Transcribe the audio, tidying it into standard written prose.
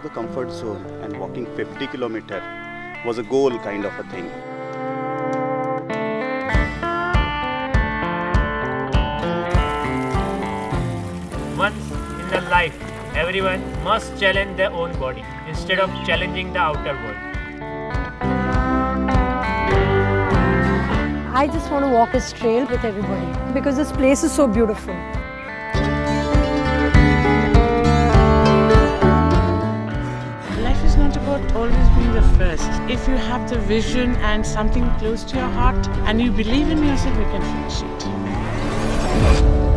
of the comfort zone and walking 50 kilometers was a goal kind of a thing. Once in their life, everyone must challenge their own body instead of challenging the outer world. I just want to walk this trail with everybody because this place is so beautiful. Life is not about always being the first. If you have the vision and something close to your heart and you believe in yourself, you can finish it.